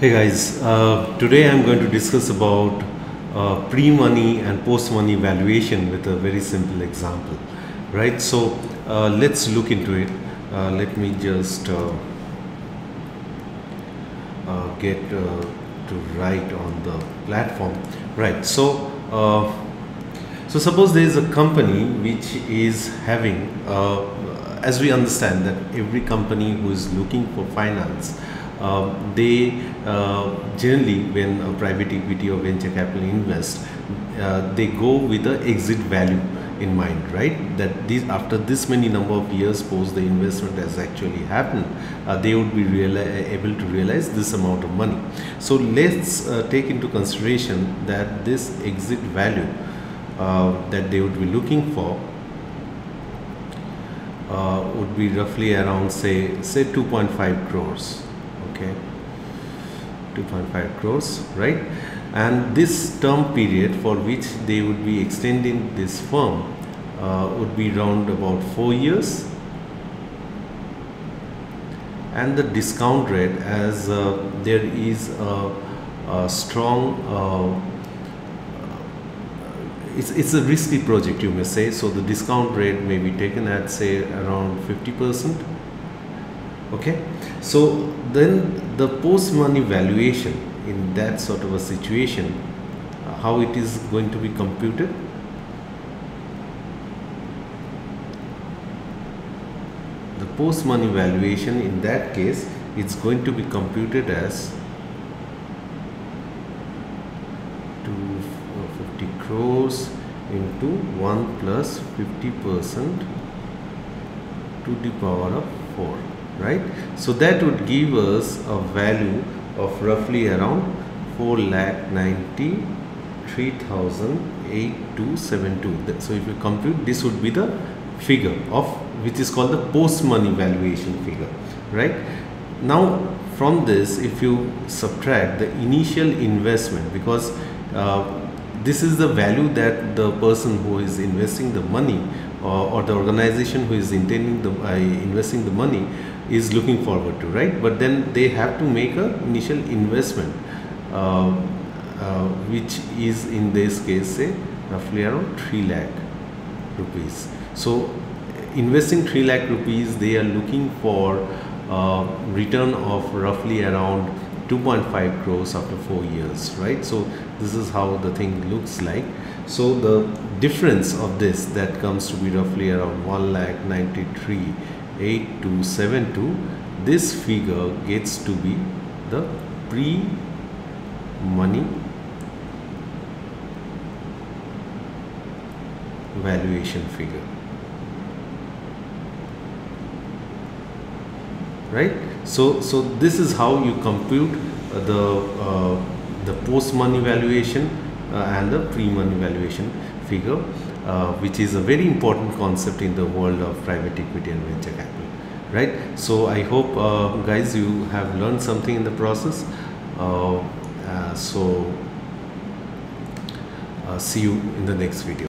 Hey guys, today I'm going to discuss about pre-money and post-money valuation with a very simple example, right? So let's look into it. Let me just get to right on the platform, right? So, suppose there is a company which is having, as we understand that every company who is looking for finance, they generally, when a private equity or venture capital invest, they go with the exit value in mind, right? That these, after this many number of years post the investment has actually happened, they would be able to realize this amount of money. So let's take into consideration that this exit value that they would be looking for would be roughly around say 2.5 crores. Okay, 2.5 crores, right? And this term period for which they would be extending this firm would be around about 4 years, and the discount rate, as there is a strong it's a risky project, you may say, so the discount rate may be taken at say around 50%. Okay, so then the post money valuation in that sort of a situation, how it is going to be computed? The post money valuation in that case, it's going to be computed as 250 crores into 1 plus 50% to the power of 4. Right, so that would give us a value of roughly around 4,93,827.2. So if you compute, this would be the figure of which is called the post money valuation figure. Right, now from this, if you subtract the initial investment, because this is the value that the person who is investing the money or the organization who is intending the investing the money is looking forward to, right? But then they have to make a initial investment which is in this case say roughly around 3 lakh rupees. So investing 3 lakh rupees, they are looking for return of roughly around 2.5 crores after 4 years, right? So this is how the thing looks like. So the difference of this, that comes to be roughly around 1,93,827.2. This figure gets to be the pre-money valuation figure, right? So this is how you compute the post money valuation and the pre-money valuation figure, which is a very important concept in the world of private equity and venture capital, right? So I hope guys, you have learned something in the process. See you in the next video.